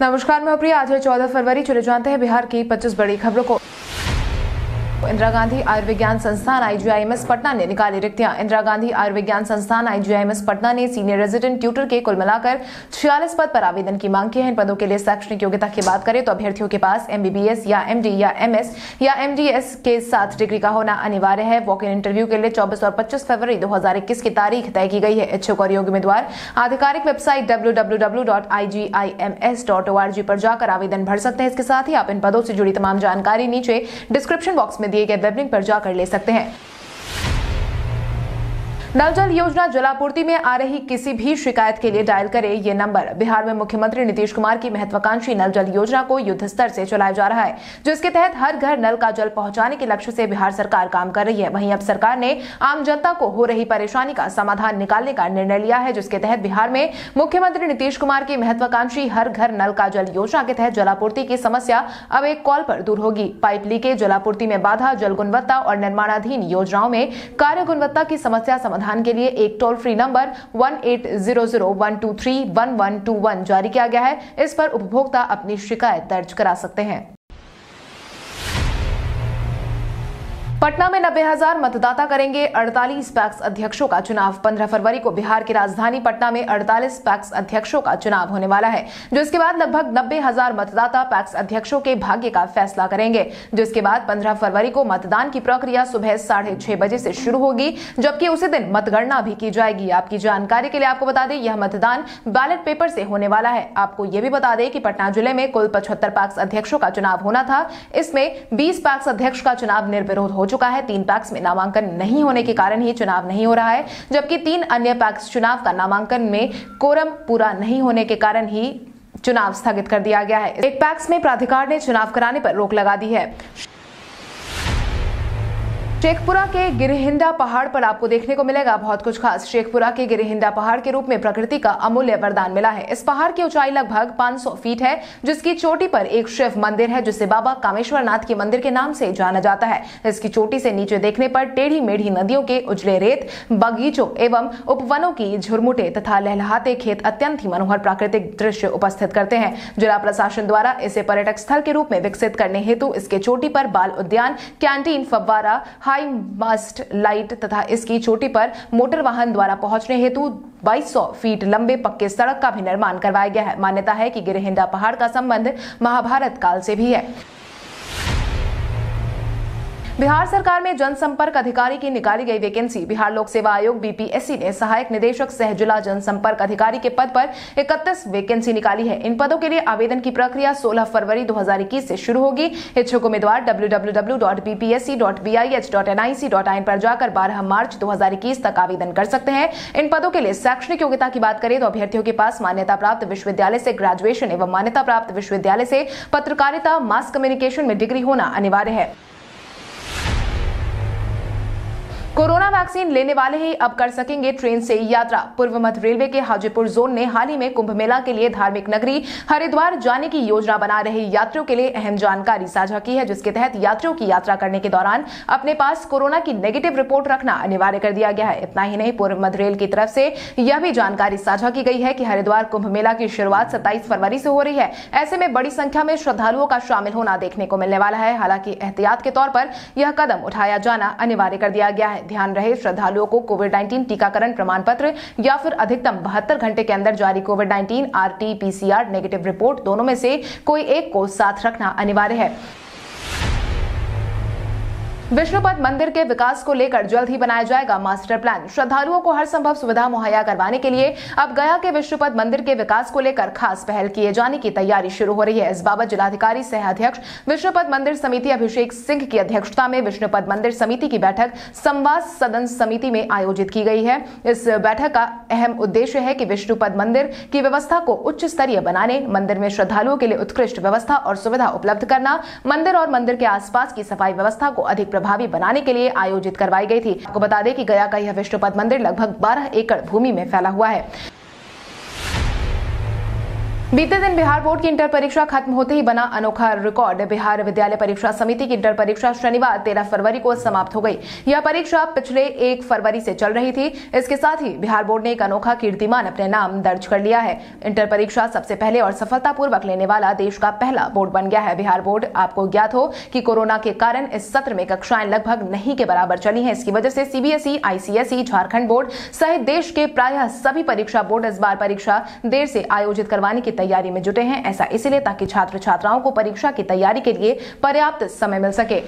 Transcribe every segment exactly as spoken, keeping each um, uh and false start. नमस्कार, मैं प्रिया। आज है चौदह फरवरी। चले जानते हैं बिहार की पच्चीस बड़ी खबरों को। इंदिरा गांधी आयुर्विज्ञान संस्थान आईजीआईएमएस पटना ने निकाली रिक्तियां। इंदिरा गांधी आयुर्विज्ञान संस्थान आईजीआईएमएस पटना ने सीनियर रेजिडेंट ट्यूटर के कुल मिलाकर छियालीस पद पर आवेदन की मांग की है। इन पदों के लिए शैक्षणिक योग्यता की बात करें तो अभ्यर्थियों के पास एमबीबीएस या एमडी या एमएस या एमडीएस के साथ डिग्री का होना अनिवार्य है। वॉक इन इंटरव्यू के लिए चौबीस और पच्चीस फरवरी दो हजार इक्कीस की तारीख तय की गई है। इच्छुक और योग्य उम्मीदवार आधिकारिक website W W W dot I G I M S dot O R G पर जाकर आवेदन भर सकते हैं। इसके साथ ही आप इन पदों से जुड़ी तमाम जानकारी नीचे डिस्क्रिप्शन बॉक्स दिए गए वेब लिंक पर जाकर ले सकते हैं। नल जल योजना जलापूर्ति में आ रही किसी भी शिकायत के लिए डायल करें ये नंबर। बिहार में मुख्यमंत्री नीतीश कुमार की महत्वाकांक्षी नल जल योजना को युद्ध स्तर से चलाया जा रहा है, जिसके तहत हर घर नल का जल पहुंचाने के लक्ष्य से बिहार सरकार काम कर रही है। वहीं अब सरकार ने आम जनता को हो रही परेशानी का समाधान निकालने का निर्णय लिया है, जिसके तहत बिहार में मुख्यमंत्री नीतीश कुमार की महत्वाकांक्षी हर घर नल का जल योजना के तहत जलापूर्ति की समस्या अब एक कॉल पर दूर होगी। पाइप लीकेज, जलापूर्ति में बाधा, जल गुणवत्ता और निर्माणाधीन योजनाओं में कार्य गुणवत्ता की समस्या समाधान के लिए एक toll free number one eight zero zero one two three one one two one जारी किया गया है। इस पर उपभोक्ता अपनी शिकायत दर्ज करा सकते हैं। पटना में नब्बे हजार मतदाता करेंगे अड़तालीस पैक्स अध्यक्षों का चुनाव। पंद्रह फरवरी को बिहार की राजधानी पटना में अड़तालीस पैक्स अध्यक्षों का चुनाव होने वाला है, जिसके बाद लगभग नब्बे हजार मतदाता पैक्स अध्यक्षों के भाग्य का फैसला करेंगे। जिसके बाद पंद्रह फरवरी को मतदान की प्रक्रिया सुबह साढ़े छह बजे से शुरू होगी, जबकि उसी दिन मतगणना भी की जाएगी। आपकी जानकारी के लिए आपको बता दें, यह मतदान बैलेट पेपर से होने वाला है। आपको ये भी बता दें कि पटना जिले में कुल पचहत्तर पैक्स अध्यक्षों का चुनाव होना था। इसमें बीस पैक्स अध्यक्ष का चुनाव निर्विरोध हो चुका है। तीन पैक्स में नामांकन नहीं होने के कारण ही चुनाव नहीं हो रहा है, जबकि तीन अन्य पैक्स चुनाव का नामांकन में कोरम पूरा नहीं होने के कारण ही चुनाव स्थगित कर दिया गया है। एक पैक्स में प्राधिकार ने चुनाव कराने पर रोक लगा दी है। शेखपुरा के गिरिहिंडा पहाड़ पर आपको देखने को मिलेगा बहुत कुछ खास। शेखपुरा के गिरिहिंडा पहाड़ के रूप में प्रकृति का अमूल्य वरदान मिला है। इस पहाड़ की ऊंचाई लगभग पाँच सौ फीट है, जिसकी चोटी पर एक शिव मंदिर है, जिसे बाबा कामेश्वरनाथ के मंदिर के नाम से जाना जाता है। इसकी चोटी से नीचे देखने पर टेढ़ी मेढ़ी नदियों के उजले रेत बगीचों एवं उपवनों की झुरमुटे तथा लहलहाते खेत अत्यंत ही मनोहर प्राकृतिक दृश्य उपस्थित करते हैं। जिला प्रशासन द्वारा इसे पर्यटक स्थल के रूप में विकसित करने हेतु इसके चोटी पर बाल उद्यान, कैंटीन, फव्वारा, हाई मास्ट लाइट तथा इसकी चोटी पर मोटर वाहन द्वारा पहुंचने हेतु बाईस सौ फीट लंबे पक्के सड़क का भी निर्माण करवाया गया है। मान्यता है कि गिरिहिंडा पहाड़ का संबंध महाभारत काल से भी है। बिहार सरकार में जनसंपर्क अधिकारी की निकाली गई वैकेंसी। बिहार लोक सेवा आयोग बीपीएससी ने सहायक निदेशक सह जिला जनसंपर्क अधिकारी के पद पर इकतीस वैकेंसी निकाली है। इन पदों के लिए आवेदन की प्रक्रिया सोलह फरवरी दो हजार इक्कीस से शुरू होगी। इच्छुक उम्मीदवार W W W dot B P S C dot B I H dot N I C dot in पर जाकर बारह मार्च दो हजार इक्कीस तक आवेदन कर सकते हैं। इन पदों के लिए शैक्षणिक योग्यता की बात करें तो अभ्यर्थियों के पास मान्यता प्राप्त विश्वविद्यालय से ग्रेजुएशन एवं मान्यता प्राप्त विश्वविद्यालय से पत्रकारिता, मास कम्युनिकेशन में डिग्री होना अनिवार्य है। कोरोना वैक्सीन लेने वाले ही अब कर सकेंगे ट्रेन से यात्रा। पूर्व मध्य रेलवे के हाजीपुर जोन ने हाल ही में कुंभ मेला के लिए धार्मिक नगरी हरिद्वार जाने की योजना बना रहे यात्रियों के लिए अहम जानकारी साझा की है, जिसके तहत यात्रियों की यात्रा करने के दौरान अपने पास कोरोना की नेगेटिव रिपोर्ट रखना अनिवार्य कर दिया गया है। इतना ही नहीं, पूर्व मध्य रेल की तरफ से यह भी जानकारी साझा की गई है कि हरिद्वार कुंभ मेला की शुरुआत सत्ताईस फरवरी से हो रही है। ऐसे में बड़ी संख्या में श्रद्धालुओं का शामिल होना देखने को मिलने वाला है। हालांकि एहतियात के तौर पर यह कदम उठाया जाना अनिवार्य कर दिया गया है। ध्यान रहे, श्रद्धालुओं को कोविड नाइन्टीन टीकाकरण प्रमाण पत्र या फिर अधिकतम बहत्तर घंटे के अंदर जारी COVID nineteen R T P C R negative report दोनों में से कोई एक को साथ रखना अनिवार्य है। विष्णुपद मंदिर के विकास को लेकर जल्द ही बनाया जाएगा मास्टर प्लान। श्रद्धालुओं को हर संभव सुविधा मुहैया करवाने के लिए अब गया के विष्णुपद मंदिर के विकास को लेकर खास पहल किए जाने की तैयारी शुरू हो रही है। इस बाबत जिलाधिकारी सह अध्यक्ष विष्णुपद मंदिर समिति अभिषेक सिंह की अध्यक्षता में विष्णुपद मंदिर समिति की बैठक संवाद सदन समिति में आयोजित की गई है। इस बैठक का अहम उद्देश्य है कि विष्णुपद मंदिर की व्यवस्था को उच्च स्तरीय बनाने, मंदिर में श्रद्धालुओं के लिए उत्कृष्ट व्यवस्था और सुविधा उपलब्ध करना, मंदिर और मंदिर के आसपास की सफाई व्यवस्था को अधिक प्रभावी बनाने के लिए आयोजित करवाई गई थी। आपको बता दें कि गया का यह विष्णुपद मंदिर लगभग बारह एकड़ भूमि में फैला हुआ है। बीते दिन बिहार बोर्ड की इंटर परीक्षा खत्म होते ही बना अनोखा रिकॉर्ड। बिहार विद्यालय परीक्षा समिति की इंटर परीक्षा शनिवार तेरह फरवरी को समाप्त हो गई। यह परीक्षा पिछले एक फरवरी से चल रही थी। इसके साथ ही बिहार बोर्ड ने एक अनोखा कीर्तिमान अपने नाम दर्ज कर लिया है। इंटर परीक्षा सबसे पहले और सफलतापूर्वक लेने वाला देश का पहला बोर्ड बन गया है। बिहार बोर्ड, आपको ज्ञात हो कि कोरोना के कारण इस सत्र में कक्षाएं लगभग नहीं के बराबर चली है। इसकी वजह से सीबीएसई, आईसीएसई, झारखंड बोर्ड सहित देश के प्रायः सभी परीक्षा बोर्ड इस बार परीक्षा देर से आयोजित करवाने की तैयारी में जुटे हैं। ऐसा इसलिए ताकि छात्र छात्राओं को परीक्षा की तैयारी के लिए पर्याप्त समय मिल सके।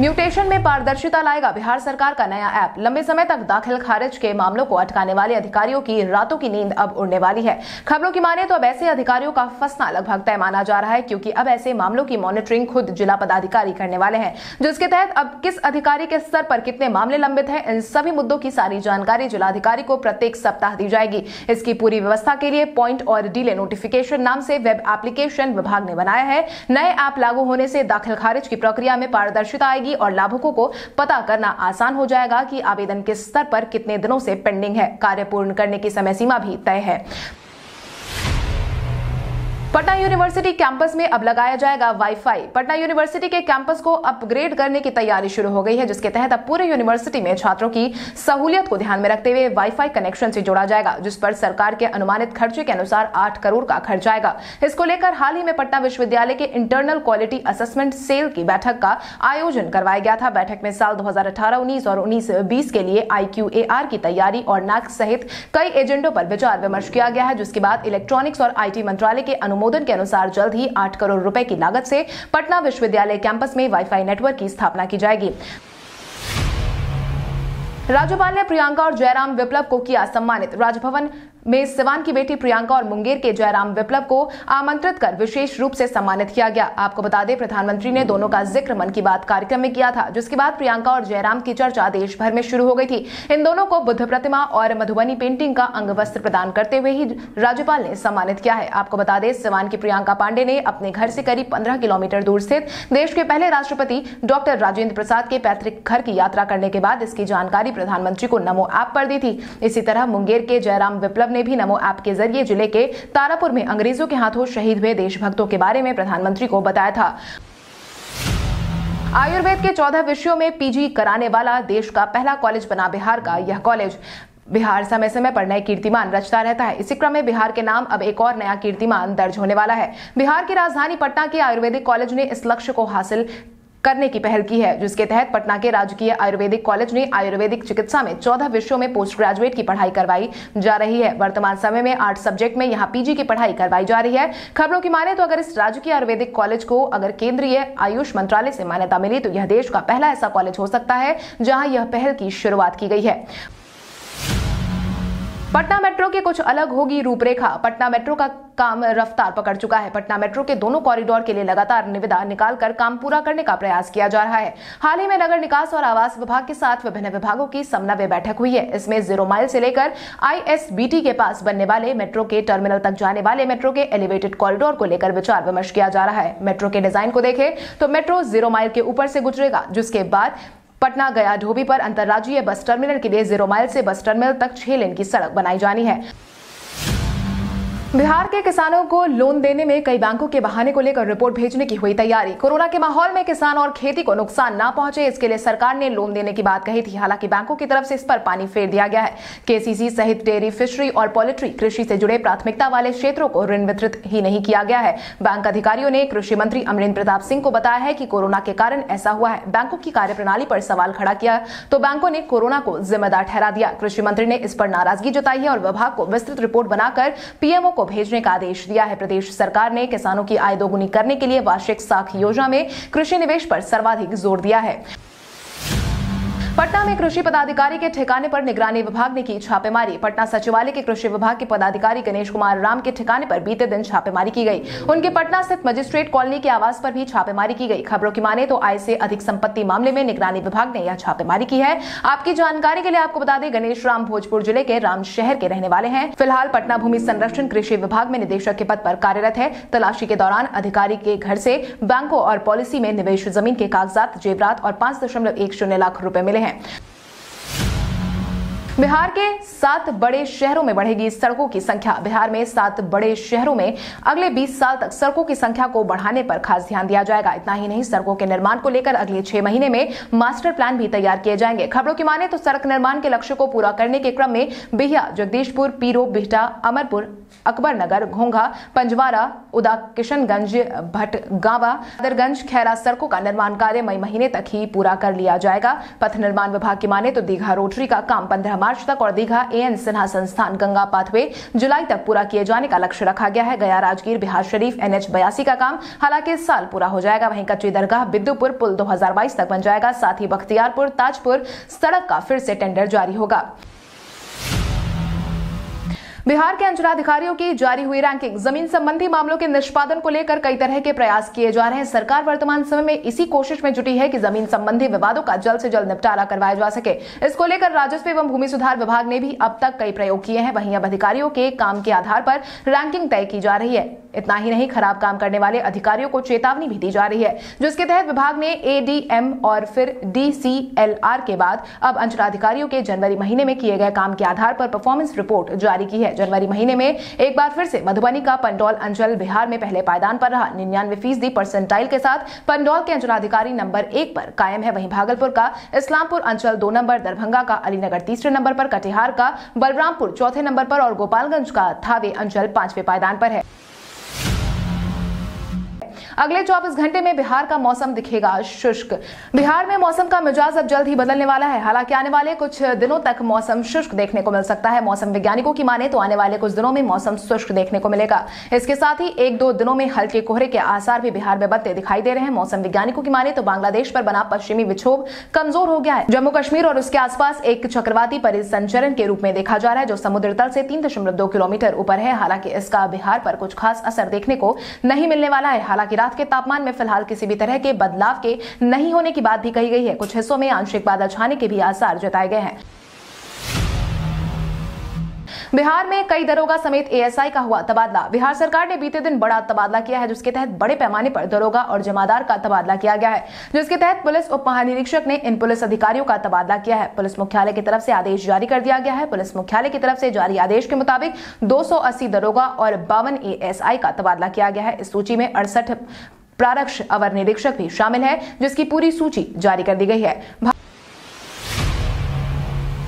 म्यूटेशन में पारदर्शिता लाएगा बिहार सरकार का नया ऐप। लंबे समय तक दाखिल खारिज के मामलों को अटकाने वाले अधिकारियों की रातों की नींद अब उड़ने वाली है। खबरों की माने तो अब ऐसे अधिकारियों का फंसना लगभग तय माना जा रहा है, क्योंकि अब ऐसे मामलों की मॉनिटरिंग खुद जिला पदाधिकारी करने वाले हैं, जिसके तहत अब किस अधिकारी के स्तर पर कितने मामले लंबित हैं, इन सभी मुद्दों की सारी जानकारी जिलाधिकारी को प्रत्येक सप्ताह दी जाएगी। इसकी पूरी व्यवस्था के लिए पॉइंट और डिले नोटिफिकेशन नाम से वेब एप्लीकेशन विभाग ने बनाया है। नए ऐप लागू होने से दाखिल खारिज की प्रक्रिया में पारदर्शिता और लाभुकों को पता करना आसान हो जाएगा कि आवेदन किस स्तर पर कितने दिनों से पेंडिंग है। कार्य पूर्ण करने की समय सीमा भी तय है। पटना यूनिवर्सिटी कैंपस में अब लगाया जाएगा वाईफाई। पटना यूनिवर्सिटी के कैंपस को अपग्रेड करने की तैयारी शुरू हो गई है, जिसके तहत अब पूरे यूनिवर्सिटी में छात्रों की सहूलियत को ध्यान में रखते हुए वाईफाई कनेक्शन से जोड़ा जाएगा, जिस पर सरकार के अनुमानित खर्चे के अनुसार आठ करोड़ का खर्च आएगा। इसको लेकर हाल ही में पटना विश्वविद्यालय के इंटरनल क्वालिटी असेसमेंट सेल की बैठक का आयोजन करवाया गया था। बैठक में साल दो हजार अठारह उन्नीस और उन्नीस बीस के लिए आई क्यू ए आर की तैयारी और नाक सहित कई एजेंडों पर विचार विमर्श किया गया है, जिसके बाद इलेक्ट्रॉनिक्स और आई टी मंत्रालय के अनुमोदन के अनुसार जल्द ही आठ करोड़ रुपए की लागत से पटना विश्वविद्यालय कैंपस में वाईफाई नेटवर्क की स्थापना की जाएगी। राज्यपाल ने प्रियंका और जयराम विप्लव को किया सम्मानित। राजभवन में सिवान की बेटी प्रियंका और मुंगेर के जयराम विप्लव को आमंत्रित कर विशेष रूप से सम्मानित किया गया। आपको बता दें, प्रधानमंत्री ने दोनों का जिक्र मन की बात कार्यक्रम में किया था, जिसके बाद प्रियंका और जयराम की चर्चा देश भर में शुरू हो गई थी। इन दोनों को बुद्ध प्रतिमा और मधुबनी पेंटिंग का अंगवस्त्र प्रदान करते हुए ही राज्यपाल ने सम्मानित किया है। आपको बता दें, सिवान की प्रियंका पांडे ने अपने घर से करीब पंद्रह किलोमीटर दूर स्थित देश के पहले राष्ट्रपति डॉक्टर राजेंद्र प्रसाद के पैतृक घर की यात्रा करने के बाद इसकी जानकारी प्रधानमंत्री को नमो ऐप पर दी थी। इसी तरह मुंगेर के जयराम विप्लव ने भी नमो ऐप के जरिए जिले के तारापुर में अंग्रेजों के हाथों शहीद हुए देशभक्तों के बारे में प्रधानमंत्री को बताया था। आयुर्वेद के चौदह विषयों में पीजी कराने वाला देश का पहला कॉलेज बना बिहार का यह कॉलेज। बिहार समय समय पर नए कीर्तिमान रचता रहता है। इसी क्रम में बिहार के नाम अब एक और नया कीर्तिमान दर्ज होने वाला है। बिहार की राजधानी पटना के आयुर्वेदिक कॉलेज ने इस लक्ष्य को हासिल करने की पहल की है, जिसके तहत पटना के राजकीय आयुर्वेदिक कॉलेज ने आयुर्वेदिक चिकित्सा में चौदह विषयों में पोस्ट ग्रेजुएट की पढ़ाई करवाई जा रही है। वर्तमान समय में आठ सब्जेक्ट में यहाँ पीजी की पढ़ाई करवाई जा रही है। खबरों की माने तो अगर इस राजकीय आयुर्वेदिक कॉलेज को अगर केंद्रीय आयुष मंत्रालय से मान्यता मिली तो यह देश का पहला ऐसा कॉलेज हो सकता है जहाँ यह पहल की शुरुआत की गई है। पटना मेट्रो के कुछ अलग होगी रूपरेखा। पटना मेट्रो का काम रफ्तार पकड़ चुका है। पटना मेट्रो के दोनों कॉरिडोर के लिए लगातार निविदा निकालकर काम पूरा करने का प्रयास किया जा रहा है। हाल ही में नगर निकास और आवास विभाग के साथ विभिन्न विभागों की समन्वय बैठक हुई है। इसमें जीरो माइल से लेकर आईएसबीटी के पास बनने वाले मेट्रो के टर्मिनल तक जाने वाले मेट्रो के एलिवेटेड कॉरिडोर को लेकर विचार विमर्श किया जा रहा है। मेट्रो के डिजाइन को देखे तो मेट्रो जीरो माइल के ऊपर से गुजरेगा, जिसके बाद पटना गया ढोबी पर अंतर्राज्यीय बस टर्मिनल के लिए जीरो माइल से बस टर्मिनल तक छह लेन की सड़क बनाई जानी है। बिहार के किसानों को लोन देने में कई बैंकों के बहाने को लेकर रिपोर्ट भेजने की हुई तैयारी। कोरोना के माहौल में किसान और खेती को नुकसान ना पहुंचे, इसके लिए सरकार ने लोन देने की बात कही थी। हालांकि बैंकों की तरफ से इस पर पानी फेर दिया गया है। केसीसी सहित डेयरी, फिशरी और पोल्ट्री कृषि से जुड़े प्राथमिकता वाले क्षेत्रों को ऋण वितरित ही नहीं किया गया है। बैंक अधिकारियों ने कृषि मंत्री अमरेंद्र प्रताप सिंह को बताया है कि कोरोना के कारण ऐसा हुआ है। बैंकों की कार्यप्रणाली पर सवाल खड़ा किया तो बैंकों ने कोरोना को जिम्मेदार ठहरा दिया। कृषि मंत्री ने इस पर नाराजगी जताई है और विभाग को विस्तृत रिपोर्ट बनाकर पीएमओ को भेजने का आदेश दिया है। प्रदेश सरकार ने किसानों की आय दोगुनी करने के लिए वार्षिक साख योजना में कृषि निवेश पर सर्वाधिक जोर दिया है। पटना में कृषि पदाधिकारी के ठिकाने पर निगरानी विभाग ने की छापेमारी। पटना सचिवालय के कृषि विभाग के पदाधिकारी गणेश कुमार राम के ठिकाने पर बीते दिन छापेमारी की गई। उनके पटना स्थित मजिस्ट्रेट कॉलोनी के आवास पर भी छापेमारी की गई। खबरों की माने तो आय से अधिक संपत्ति मामले में निगरानी विभाग ने यह छापेमारी की है। आपकी जानकारी के लिए आपको बता दें, गणेश राम भोजपुर जिले के रामशहर के रहने वाले हैं। फिलहाल पटना भूमि संरक्षण कृषि विभाग में निदेशक के पद पर कार्यरत है। तलाशी के दौरान अधिकारी के घर से बैंकों और पॉलिसी में निवेश जमीन के कागजात, जेवरात और पांच दशमलव एक शून्य लाख रूपये मिले हैं। बिहार के सात बड़े शहरों में बढ़ेगी सड़कों की संख्या। बिहार में सात बड़े शहरों में अगले बीस साल तक सड़कों की संख्या को बढ़ाने पर खास ध्यान दिया जाएगा। इतना ही नहीं, सड़कों के निर्माण को लेकर अगले छह महीने में मास्टर प्लान भी तैयार किए जाएंगे। खबरों की माने तो सड़क निर्माण के लक्ष्य को पूरा करने के क्रम में बिहटा, जगदीशपुर, पीरो, बिहटा, अमरपुर, अकबरनगर, घोंघा, पंजवारा, उदा, किशनगंज, भटगांवा, अदरगंज, खैरा सड़कों का निर्माण कार्य मई महीने तक ही पूरा कर लिया जाएगा। पथ निर्माण विभाग की माने तो दीघा रोटरी का काम पंद्रह मार्च तक और दीघा एएन सिन्हा संस्थान गंगा पाथवे जुलाई तक पूरा किए जाने का लक्ष्य रखा गया है। गया राजगीर बिहार शरीफ एनएच बयासी का काम हालांकि इस साल पूरा हो जाएगा। वहीं कच्ची दरगाह बिद्दुपुर पुल दो हजार बाईस तक बन जाएगा। साथ ही बख्तियारपुर ताजपुर सड़क का फिर से टेंडर जारी होगा। बिहार के अंचलाधिकारियों की जारी हुई रैंकिंग। जमीन संबंधी मामलों के निष्पादन को लेकर कई तरह के प्रयास किए जा रहे हैं। सरकार वर्तमान समय में इसी कोशिश में जुटी है कि जमीन संबंधी विवादों का जल्द से जल्द निपटारा करवाया जा सके। इसको लेकर राजस्व एवं भूमि सुधार विभाग ने भी अब तक कई प्रयोग किए हैं। वहीं अब अधिकारियों के काम के आधार पर रैंकिंग तय की जा रही है। इतना ही नहीं, खराब काम करने वाले अधिकारियों को चेतावनी भी दी जा रही है, जिसके तहत विभाग ने एडीएम और फिर डीसीएलआर के बाद अब अंचलाधिकारियों के जनवरी महीने में किए गए काम के आधार पर परफॉर्मेंस रिपोर्ट जारी की है। जनवरी महीने में एक बार फिर से मधुबनी का पंडौल अंचल बिहार में पहले पायदान पर रहा। निन्यानवे फीसदी परसेंटाइल के साथ पंडौल के अंचलाधिकारी नंबर एक पर कायम है। वहीं भागलपुर का इस्लामपुर अंचल दो नंबर, दरभंगा का अलीनगर तीसरे नंबर पर, कटिहार का बलरामपुर चौथे नंबर पर और गोपालगंज का थावे अंचल पांचवें पायदान पर है। अगले चौबीस घंटे में बिहार का मौसम दिखेगा शुष्क। बिहार में मौसम का मिजाज अब जल्द ही बदलने वाला है। हालांकि आने वाले कुछ दिनों तक मौसम शुष्क देखने को मिल सकता है। मौसम वैज्ञानिकों की माने तो आने वाले कुछ दिनों में मौसम शुष्क देखने को मिलेगा। इसके साथ ही एक दो दिनों में हल्के कोहरे के आसार भी बिहार में बनते दिखाई दे रहे हैं। मौसम वैज्ञानिकों की माने तो बांग्लादेश पर बना पश्चिमी विक्षोभ कमजोर हो गया है। जम्मू कश्मीर और उसके आसपास एक चक्रवाती परिसंचरण के रूप में देखा जा रहा है, जो समुद्र तल से तीन दशमलव दो किलोमीटर ऊपर है। हालांकि इसका बिहार पर कुछ खास असर देखने को नहीं मिलने वाला है। हालांकि रात के तापमान में फिलहाल किसी भी तरह के बदलाव के नहीं होने की बात भी कही गई है। कुछ हिस्सों में आंशिक बादल छाने के भी आसार जताए गए हैं। बिहार में कई दरोगा समेत एएसआई का हुआ तबादला। बिहार सरकार ने बीते दिन बड़ा तबादला किया है, जिसके तहत बड़े पैमाने पर दरोगा और जमादार का तबादला किया गया है, जिसके तहत पुलिस उप महानिरीक्षक ने इन पुलिस अधिकारियों का तबादला किया है। पुलिस मुख्यालय की तरफ से आदेश जारी कर दिया गया है। पुलिस मुख्यालय की तरफ से जारी आदेश के मुताबिक दो सौ अस्सी दरोगा और बावन एएसआई का तबादला किया गया है। इस सूची में अड़सठ प्रारक्ष अवर निरीक्षक भी शामिल है, जिसकी पूरी सूची जारी कर दी गई है।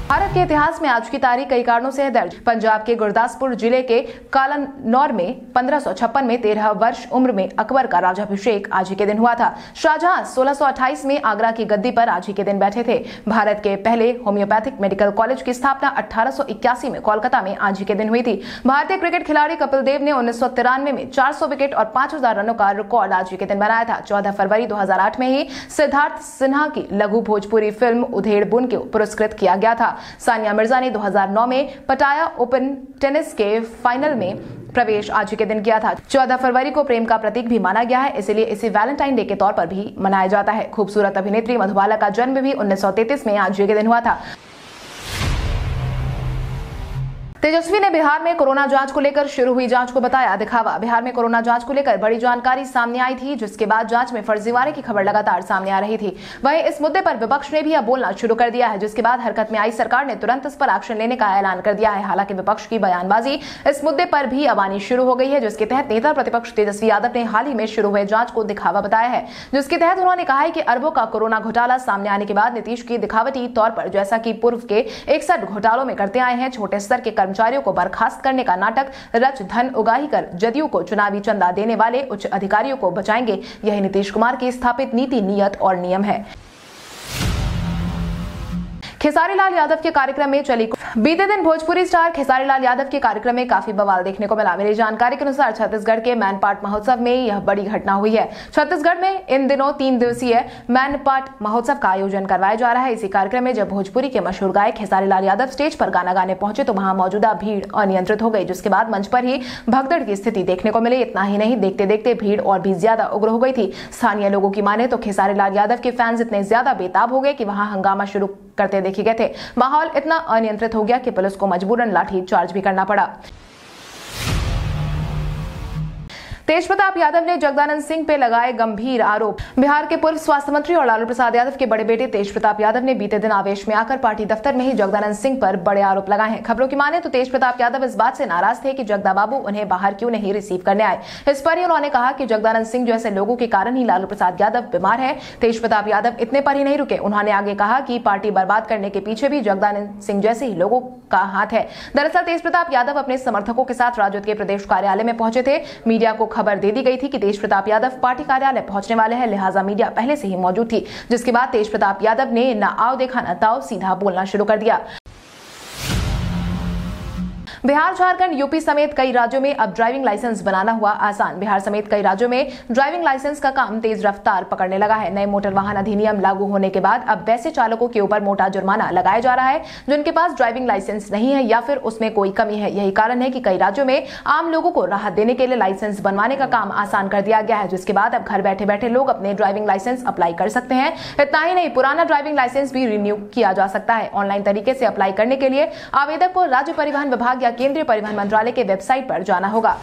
भारत के इतिहास में आज की तारीख कई कारणों से है दर्ज। पंजाब के गुरदासपुर जिले के कालानौर में पंद्रह सौ छप्पन में तेरह वर्ष उम्र में अकबर का राजाभिषेक आज ही के दिन हुआ था। शाहजहां सोलह सौ अट्ठाईस में आगरा की गद्दी पर आज ही के दिन बैठे थे। भारत के पहले होम्योपैथिक मेडिकल कॉलेज की स्थापना अठारह सौ इक्यासी में कोलकाता में आज ही के दिन हुई थी। भारतीय क्रिकेट खिलाड़ी कपिल देव ने उन्नीस सौ तिरानवे में चार सौ विकेट और पांच हजार रनों का रिकॉर्ड आज ही के दिन बनाया था। चौदह फरवरी दो हजार आठ में ही सिद्धार्थ सिन्हा की लघु भोजपुरी फिल्म उधेड़ बुन को पुरस्कृत किया गया था। सानिया मिर्जा ने दो हजार नौ में पटाया ओपन टेनिस के फाइनल में प्रवेश आज के दिन किया था। चौदह फरवरी को प्रेम का प्रतीक भी माना गया है, इसलिए इसे वैलेंटाइन डे के तौर पर भी मनाया जाता है। खूबसूरत अभिनेत्री मधुबाला का जन्म भी उन्नीस सौ तैंतीस में आज के दिन हुआ था। तेजस्वी ने बिहार में कोरोना जांच को लेकर शुरू हुई जांच को बताया दिखावा। बिहार में कोरोना जांच को लेकर बड़ी जानकारी सामने आई थी, जिसके बाद जांच में फर्जीवाड़े की खबर लगातार सामने आ रही थी। वहीं इस मुद्दे पर विपक्ष ने भी अब बोलना शुरू कर दिया है, जिसके बाद हरकत में आई सरकार ने तुरंत इस पर एक्शन लेने का ऐलान कर दिया है। हालांकि विपक्ष की बयानबाजी इस मुद्दे पर भी अब आनी शुरू हो गई है, जिसके तहत नेता प्रतिपक्ष तेजस्वी यादव ने हाल ही में शुरू हुए जांच को दिखावा बताया है, जिसके तहत उन्होंने कहा है कि अरबों का कोरोना घोटाला सामने आने के बाद नीतीश की दिखावटी तौर पर, जैसा कि पूर्व के इकसठ घोटालों में करते आए हैं, छोटे स्तर के कर्मचारियों को बर्खास्त करने का नाटक रच धन उगाही कर जदयू को चुनावी चंदा देने वाले उच्च अधिकारियों को बचाएंगे। यही नीतीश कुमार की स्थापित नीति, नियत और नियम है। खेसारी लाल यादव के कार्यक्रम में चली। बीते दिन भोजपुरी स्टार खेसारी लाल यादव के कार्यक्रम में काफी बवाल देखने को मिला। मेरी जानकारी के अनुसार छत्तीसगढ़ के मैनपाट महोत्सव में यह बड़ी घटना हुई है। छत्तीसगढ़ में इन दिनों तीन दिवसीय मैनपाट महोत्सव का आयोजन करवाया जा रहा है। इसी कार्यक्रम में जब भोजपुरी के मशहूर गायक खेसारी लाल यादव स्टेज पर गाना गाने पहुंचे तो वहां मौजूदा भीड़ अनियंत्रित हो गई, जिसके बाद मंच पर ही भगदड़ की स्थिति देखने को मिली। इतना ही नहीं, देखते देखते भीड़ और भी ज्यादा उग्र हो गई थी। स्थानीय लोगों की माने तो खेसारी लाल यादव के फैंस इतने ज्यादा बेताब हो गए कि वहां हंगामा शुरू करते देखे गए थे। माहौल इतना अनियंत्रित हो गया कि पुलिस को मजबूरन लाठी चार्ज भी करना पड़ा। तेज प्रताप यादव ने जगदानंद सिंह पे लगाए गंभीर आरोप। बिहार के पूर्व स्वास्थ्य मंत्री और लालू प्रसाद यादव के बड़े बेटे तेज प्रताप यादव ने बीते दिन आवेश में आकर पार्टी दफ्तर में ही जगदानंद सिंह पर बड़े आरोप लगाए हैं। खबरों की माने तो तेज प्रताप यादव इस बात से नाराज थे कि जगदा बाबू उन्हें बाहर क्यों नहीं रिसीव करने आए। इस पर ही उन्होंने कहा कि जगदानंद सिंह जैसे लोगों के कारण ही लालू प्रसाद यादव बीमार है। तेज प्रताप यादव इतने पर ही नहीं रुके, उन्होंने आगे कहा कि पार्टी बर्बाद करने के पीछे भी जगदानंद सिंह जैसे ही लोगों का हाथ है। दरअसल तेज प्रताप यादव अपने समर्थकों के साथ राजद के प्रदेश कार्यालय में पहुंचे थे। मीडिया को खबर दे दी गई थी कि तेज प्रताप यादव पार्टी कार्यालय पहुंचने वाले हैं, लिहाजा मीडिया पहले से ही मौजूद थी, जिसके बाद तेज प्रताप यादव ने ना आओ देखा ना ताओ सीधा बोलना शुरू कर दिया। बिहार, झारखंड, यूपी समेत कई राज्यों में अब ड्राइविंग लाइसेंस बनाना हुआ आसान। बिहार समेत कई राज्यों में ड्राइविंग लाइसेंस का काम तेज रफ्तार पकड़ने लगा है। नए मोटर वाहन अधिनियम लागू होने के बाद अब वैसे चालकों के ऊपर मोटा जुर्माना लगाया जा रहा है जिनके पास ड्राइविंग लाइसेंस नहीं है या फिर उसमें कोई कमी है। यही कारण है कि कई राज्यों में आम लोगों को राहत देने के लिए लाइसेंस बनवाने का काम आसान कर दिया गया है, जिसके बाद अब घर बैठे बैठे लोग अपने ड्राइविंग लाइसेंस अप्लाई कर सकते हैं। इतना ही नहीं, पुराना ड्राइविंग लाइसेंस भी रिन्यू किया जा सकता है। ऑनलाइन तरीके से अप्लाई करने के लिए आवेदक को राज्य परिवहन विभाग केंद्रीय परिवहन मंत्रालय के वेबसाइट पर जाना होगा।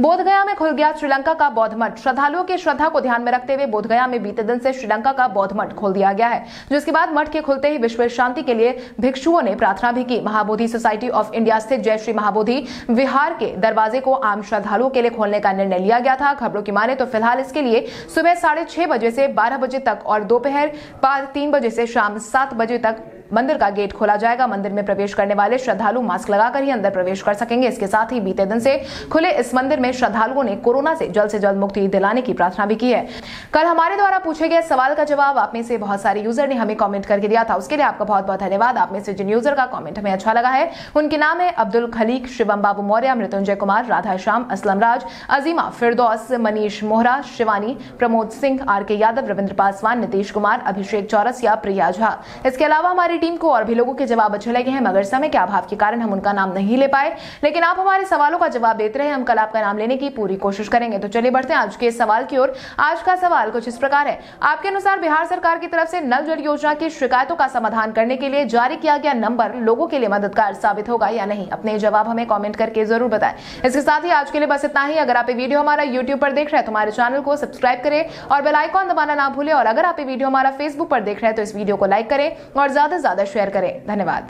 बोधगया में खुल गया श्रीलंका का बौद्ध मठ। श्रद्धालुओं की श्रद्धा को ध्यान में रखते हुए बोधगया में बीते दिन से श्रीलंका का बौद्ध मठ खोल दिया गया है, जिसके बाद मठ के खुलते ही विश्व शांति के लिए भिक्षुओं ने प्रार्थना भी की। महाबोधि सोसाइटी ऑफ इंडिया स्थित जय श्री महाबोधि विहार के दरवाजे को आम श्रद्धालुओं के लिए खोलने का निर्णय लिया गया था। खबरों की माने तो फिलहाल इसके लिए सुबह साढ़े छह बजे से बारह बजे तक और दोपहर तीन बजे से शाम सात बजे तक मंदिर का गेट खोला जाएगा। मंदिर में प्रवेश करने वाले श्रद्धालु मास्क लगाकर ही अंदर प्रवेश कर सकेंगे। इसके साथ ही बीते दिन से खुले इस मंदिर में श्रद्धालुओं ने कोरोना से जल्द से जल्द मुक्ति दिलाने की प्रार्थना भी की है। कल हमारे द्वारा पूछे गए सवाल का जवाब आप में से बहुत सारे यूजर ने हमें कमेंट करके दिया था, उसके लिए आपका बहुत बहुत धन्यवाद। आप में से जिन यूजर का कमेंट हमें अच्छा लगा है उनके नाम है अब्दुल खलीक, शिवम बाबू मौर्य, मृत्युंजय कुमार, राधा श्याम, असलम राज, अजीमा फिरदौस, मनीष मोहरा, शिवानी, प्रमोद सिंह, आर के यादव, रविंद्र पासवान, नीतीश कुमार, अभिषेक चौरसिया, प्रिया झा। इसके अलावा हमारी टीम को और भी लोगों के जवाब अच्छे लगे हैं, मगर समय के अभाव के कारण हम उनका नाम नहीं ले पाए। लेकिन आप हमारे सवालों का जवाब देते रहे, हम कल आपका नाम लेने की पूरी कोशिश करेंगे। तो चलिए बढ़ते हैं आज के सवाल की ओर। आज का सवाल कुछ इस प्रकार है, आपके अनुसार बिहार सरकार की तरफ से नल जल योजना की शिकायतों का समाधान करने के लिए जारी किया गया नंबर लोगों के लिए मददगार साबित होगा या नहीं? अपने जवाब हमें कॉमेंट करके जरूर बताएं। इसके साथ ही आज के लिए बस इतना ही। अगर आप ये वीडियो हमारा यूट्यूब पर देख रहे हैं तो हमारे चैनल को सब्सक्राइब करें और बेल आइकॉन दबाना ना भूलें। और अगर आप ये वीडियो हमारा फेसबुक पर देख रहे हैं तो इस वीडियो को लाइक करें और ज्यादा से ज्यादा शेयर करें। धन्यवाद।